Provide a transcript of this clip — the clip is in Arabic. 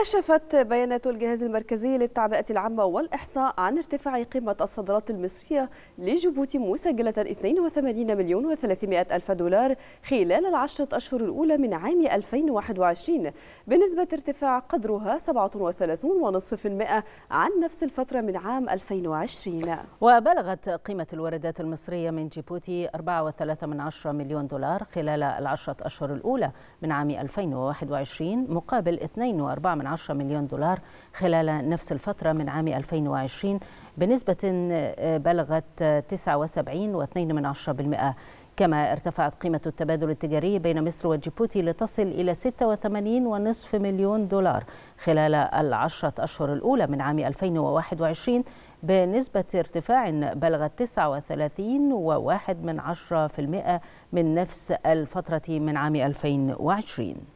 كشفت بيانات الجهاز المركزي للتعبئة العامة والإحصاء عن ارتفاع قيمة الصادرات المصرية لجيبوتي مسجلة 82 مليون و300 ألف دولار خلال العشرة أشهر الأولى من عام 2021 بنسبة ارتفاع قدرها 37.5% عن نفس الفترة من عام 2020. وبلغت قيمة الواردات المصرية من جيبوتي 4.3 مليون دولار خلال العشرة أشهر الأولى من عام 2021 مقابل 2.4 مليون دولار خلال نفس الفترة من عام 2020 بنسبة بلغت 79.2%. كما ارتفعت قيمة التبادل التجاري بين مصر وجيبوتي لتصل إلى 86.5 مليون دولار خلال العشرة أشهر الأولى من عام 2021 بنسبة ارتفاع بلغت 39.1% من نفس الفترة من عام 2020.